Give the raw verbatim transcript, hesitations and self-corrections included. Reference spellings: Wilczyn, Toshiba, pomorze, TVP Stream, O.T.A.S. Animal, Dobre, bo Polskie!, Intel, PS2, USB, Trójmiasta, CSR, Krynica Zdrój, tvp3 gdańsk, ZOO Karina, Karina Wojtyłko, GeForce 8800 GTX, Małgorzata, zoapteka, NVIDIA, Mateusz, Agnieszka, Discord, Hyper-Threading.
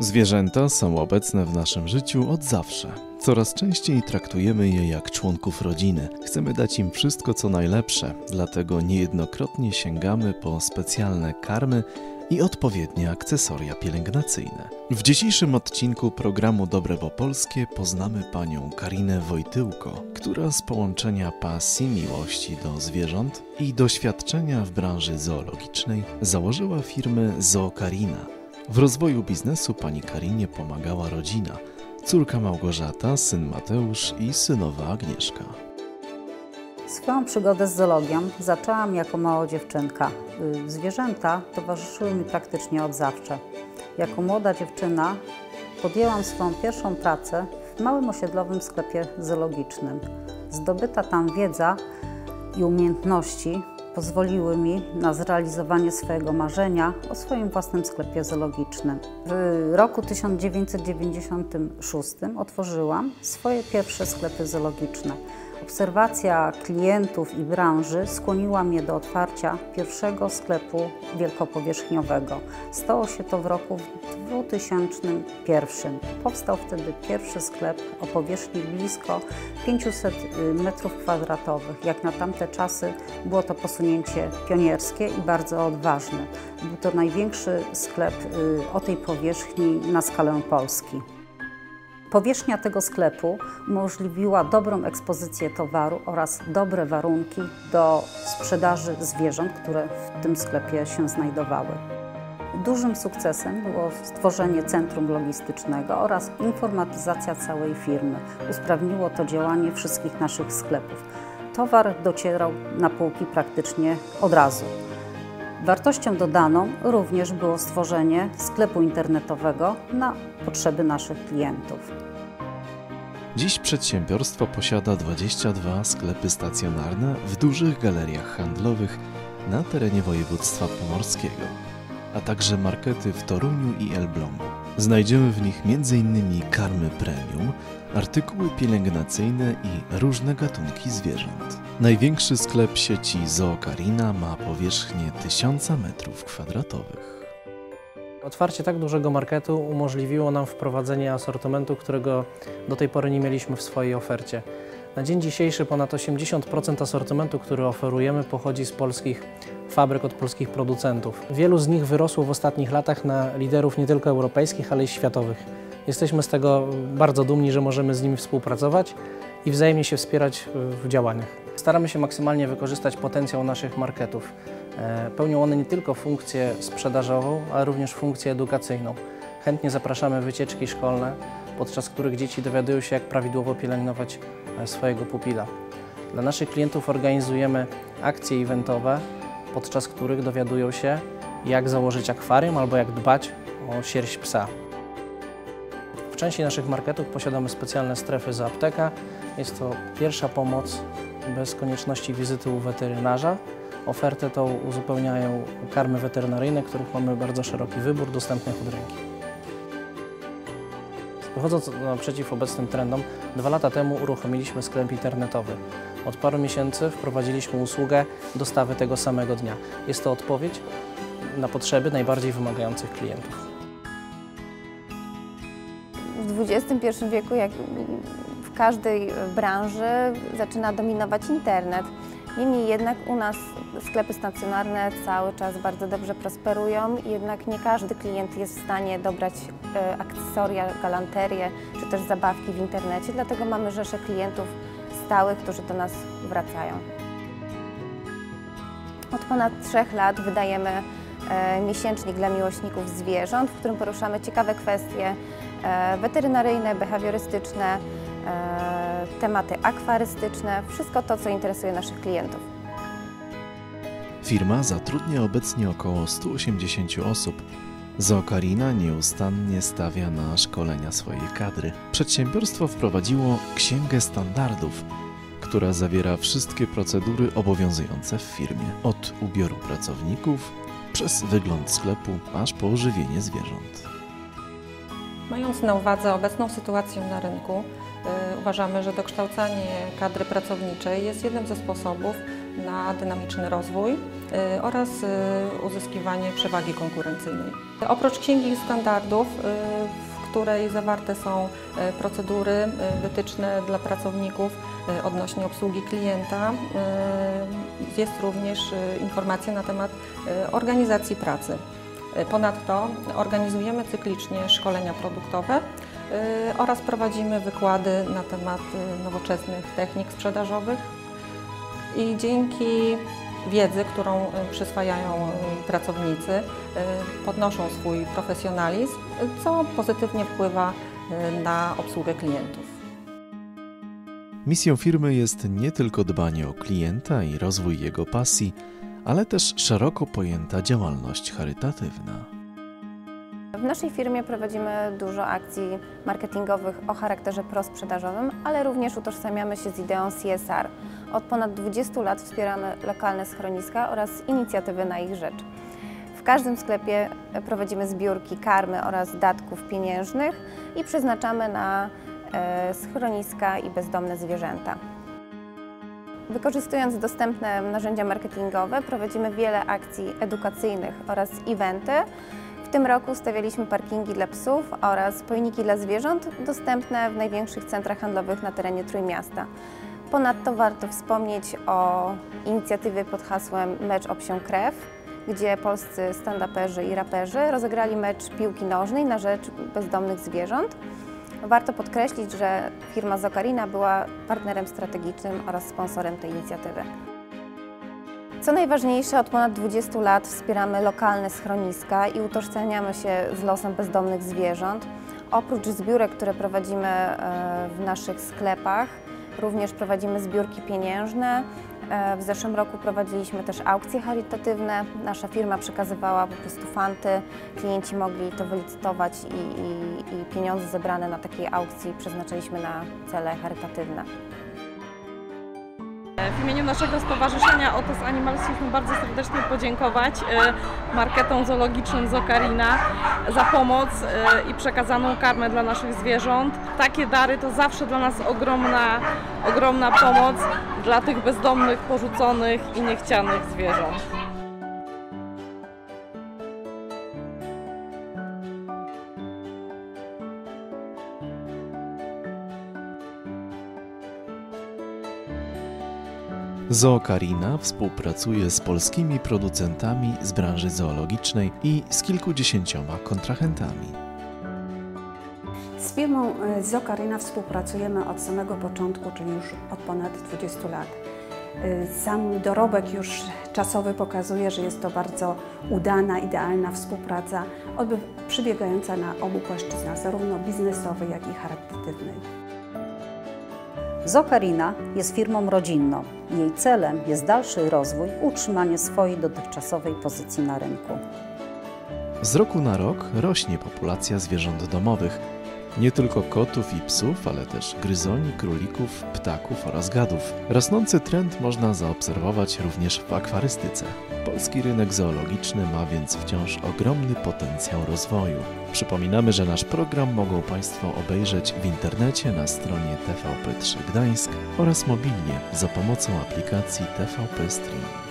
Zwierzęta są obecne w naszym życiu od zawsze. Coraz częściej traktujemy je jak członków rodziny. Chcemy dać im wszystko, co najlepsze, dlatego niejednokrotnie sięgamy po specjalne karmy i odpowiednie akcesoria pielęgnacyjne. W dzisiejszym odcinku programu Dobre Bo Polskie poznamy panią Karinę Wojtyłko, która z połączenia pasji miłości do zwierząt i doświadczenia w branży zoologicznej założyła firmę ZOO Karina. W rozwoju biznesu pani Karinie pomagała rodzina, córka Małgorzata, syn Mateusz i synowa Agnieszka. Swoją przygodę z zoologią zaczęłam jako mała dziewczynka. Zwierzęta towarzyszyły mi praktycznie od zawsze. Jako młoda dziewczyna podjęłam swoją pierwszą pracę w małym osiedlowym sklepie zoologicznym. Zdobyta tam wiedza i umiejętności pozwoliły mi na zrealizowanie swojego marzenia o swoim własnym sklepie zoologicznym. W roku tysiąc dziewięćset dziewięćdziesiątym szóstym otworzyłam swoje pierwsze sklepy zoologiczne. Obserwacja klientów i branży skłoniła mnie do otwarcia pierwszego sklepu wielkopowierzchniowego. Stało się to w roku dwa tysiące pierwszym. Powstał wtedy pierwszy sklep o powierzchni blisko pięciuset metrów kwadratowych. Jak na tamte czasy było to posunięcie pionierskie i bardzo odważne. Był to największy sklep o tej powierzchni na skalę Polski. Powierzchnia tego sklepu umożliwiła dobrą ekspozycję towaru oraz dobre warunki do sprzedaży zwierząt, które w tym sklepie się znajdowały. Dużym sukcesem było stworzenie centrum logistycznego oraz informatyzacja całej firmy. Usprawniło to działanie wszystkich naszych sklepów. Towar docierał na półki praktycznie od razu. Wartością dodaną również było stworzenie sklepu internetowego na potrzeby naszych klientów. Dziś przedsiębiorstwo posiada dwadzieścia dwa sklepy stacjonarne w dużych galeriach handlowych na terenie województwa pomorskiego, a także markety w Toruniu i Elblągu. Znajdziemy w nich m.in. karmy premium, artykuły pielęgnacyjne i różne gatunki zwierząt. Największy sklep sieci ZOO Karina ma powierzchnię tysiąc metrów kwadratowych. Otwarcie tak dużego marketu umożliwiło nam wprowadzenie asortymentu, którego do tej pory nie mieliśmy w swojej ofercie. Na dzień dzisiejszy ponad osiemdziesiąt procent asortymentu, który oferujemy, pochodzi z polskich fabryk, od polskich producentów. Wielu z nich wyrosło w ostatnich latach na liderów nie tylko europejskich, ale i światowych. Jesteśmy z tego bardzo dumni, że możemy z nimi współpracować i wzajemnie się wspierać w działaniach. Staramy się maksymalnie wykorzystać potencjał naszych marketów. Pełnią one nie tylko funkcję sprzedażową, ale również funkcję edukacyjną. Chętnie zapraszamy wycieczki szkolne, podczas których dzieci dowiadują się, jak prawidłowo pielęgnować swojego pupila. Dla naszych klientów organizujemy akcje eventowe, podczas których dowiadują się, jak założyć akwarium albo jak dbać o sierść psa. W części naszych marketów posiadamy specjalne strefy zoapteka. Jest to pierwsza pomoc bez konieczności wizyty u weterynarza. Ofertę tą uzupełniają karmy weterynaryjne, których mamy bardzo szeroki wybór dostępnych od ręki. Wychodząc naprzeciw obecnym trendom, dwa lata temu uruchomiliśmy sklep internetowy. Od paru miesięcy wprowadziliśmy usługę dostawy tego samego dnia. Jest to odpowiedź na potrzeby najbardziej wymagających klientów. W dwudziestym pierwszym wieku, jak w każdej branży, zaczyna dominować internet. Niemniej jednak u nas sklepy stacjonarne cały czas bardzo dobrze prosperują, jednak nie każdy klient jest w stanie dobrać akcesoria, galanterię czy też zabawki w internecie, dlatego mamy rzeszę klientów stałych, którzy do nas wracają. Od ponad trzech lat wydajemy miesięcznik dla miłośników zwierząt, w którym poruszamy ciekawe kwestie weterynaryjne, behawiorystyczne, tematy akwarystyczne, wszystko to, co interesuje naszych klientów. Firma zatrudnia obecnie około stu osiemdziesięciu osób. ZOO Karina nieustannie stawia na szkolenia swojej kadry. Przedsiębiorstwo wprowadziło księgę standardów, która zawiera wszystkie procedury obowiązujące w firmie. Od ubioru pracowników, przez wygląd sklepu, aż po ożywienie zwierząt. Mając na uwadze obecną sytuację na rynku, yy, uważamy, że dokształcanie kadry pracowniczej jest jednym ze sposobów na dynamiczny rozwój oraz uzyskiwanie przewagi konkurencyjnej. Oprócz księgi standardów, w której zawarte są procedury, wytyczne dla pracowników odnośnie obsługi klienta, jest również informacja na temat organizacji pracy. Ponadto organizujemy cyklicznie szkolenia produktowe oraz prowadzimy wykłady na temat nowoczesnych technik sprzedażowych i dzięki wiedzy, którą przyswajają pracownicy, podnoszą swój profesjonalizm, co pozytywnie wpływa na obsługę klientów. Misją firmy jest nie tylko dbanie o klienta i rozwój jego pasji, ale też szeroko pojęta działalność charytatywna. W naszej firmie prowadzimy dużo akcji marketingowych o charakterze prosprzedażowym, ale również utożsamiamy się z ideą C S R. Od ponad dwudziestu lat wspieramy lokalne schroniska oraz inicjatywy na ich rzecz. W każdym sklepie prowadzimy zbiórki karmy oraz datków pieniężnych i przeznaczamy na schroniska i bezdomne zwierzęta. Wykorzystując dostępne narzędzia marketingowe, prowadzimy wiele akcji edukacyjnych oraz eventy. W tym roku stawialiśmy parkingi dla psów oraz pojniki dla zwierząt dostępne w największych centrach handlowych na terenie Trójmiasta. Ponadto warto wspomnieć o inicjatywie pod hasłem Mecz o psią krew, gdzie polscy stand-uperzy i raperzy rozegrali mecz piłki nożnej na rzecz bezdomnych zwierząt. Warto podkreślić, że firma ZOO Karina była partnerem strategicznym oraz sponsorem tej inicjatywy. Co najważniejsze, od ponad dwudziestu lat wspieramy lokalne schroniska i utożsamiamy się z losem bezdomnych zwierząt. Oprócz zbiórek, które prowadzimy w naszych sklepach, również prowadzimy zbiórki pieniężne. W zeszłym roku prowadziliśmy też aukcje charytatywne. Nasza firma przekazywała po prostu fanty. Klienci mogli to wylicytować i, i, i pieniądze zebrane na takiej aukcji przeznaczyliśmy na cele charytatywne. W imieniu naszego stowarzyszenia O T A S Animal chcieliśmy bardzo serdecznie podziękować marketom zoologicznym ZOO Karina za pomoc i przekazaną karmę dla naszych zwierząt. Takie dary to zawsze dla nas ogromna, ogromna pomoc dla tych bezdomnych, porzuconych i niechcianych zwierząt. ZOO Karina współpracuje z polskimi producentami z branży zoologicznej i z kilkudziesięcioma kontrahentami. Z firmą ZOO Karina współpracujemy od samego początku, czyli już od ponad dwudziestu lat. Sam dorobek już czasowy pokazuje, że jest to bardzo udana, idealna współpraca, przybiegająca na obu płaszczyznach, zarówno biznesowej, jak i charytatywnej. ZOO Karina jest firmą rodzinną. Jej celem jest dalszy rozwój, utrzymanie swojej dotychczasowej pozycji na rynku. Z roku na rok rośnie populacja zwierząt domowych. Nie tylko kotów i psów, ale też gryzoni, królików, ptaków oraz gadów. Rosnący trend można zaobserwować również w akwarystyce. Polski rynek zoologiczny ma więc wciąż ogromny potencjał rozwoju. Przypominamy, że nasz program mogą Państwo obejrzeć w internecie na stronie T V P trzy Gdańsk oraz mobilnie za pomocą aplikacji T V P Stream.